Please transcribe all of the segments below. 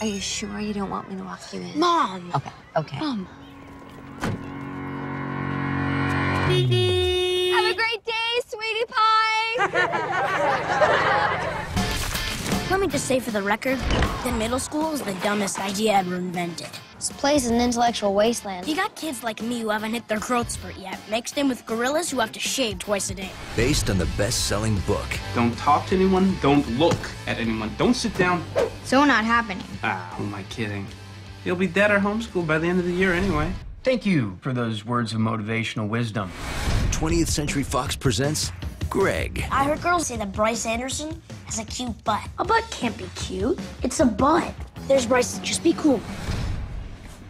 Are you sure you don't want me to walk you in? Mom! Okay, okay. Mom. Have a great day, sweetie pie! Let me just say for the record that middle school is the dumbest idea ever invented. This place is an intellectual wasteland. You got kids like me who haven't hit their growth spurt yet, mixed in with gorillas who have to shave twice a day. Based on the best-selling book. Don't talk to anyone, don't look at anyone, don't sit down. So not happening. Ah, who am I kidding? You'll be dead or homeschooled by the end of the year anyway. Thank you for those words of motivational wisdom. 20th Century Fox presents Greg. I heard girls say that Bryce Anderson has a cute butt. A butt can't be cute. It's a butt. There's Bryce. Just be cool.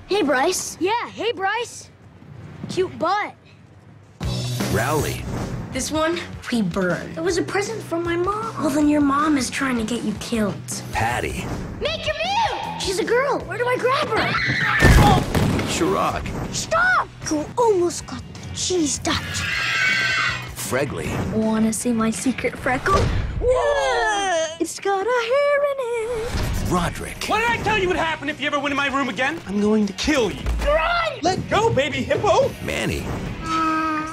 Hey, Bryce. Yeah, hey, Bryce. Cute butt. Rowley. This one, we burn. It was a present from my mom. Well, then your mom is trying to get you killed. Patty. Make your move! She's a girl. Where do I grab her? Ah! Oh. Chirag. Stop! You almost got the cheese touch. Fregley. Wanna see my secret freckle? Yeah. It's got a hair in it. Roderick. What did I tell you would happen if you ever went in my room again? I'm going to kill you. Run! Let go, baby hippo! Manny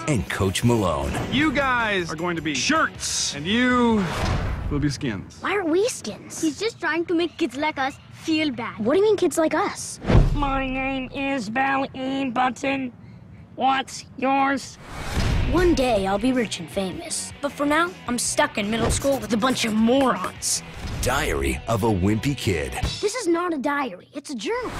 and Coach Malone. You guys are going to be shirts, and you will be skins. Why aren't we skins? He's just trying to make kids like us feel bad. What do you mean kids like us? My name is Belle E. Button. What's yours? One day I'll be rich and famous, but for now, I'm stuck in middle school with a bunch of morons. Diary of a Wimpy Kid. This is not a diary, it's a journal.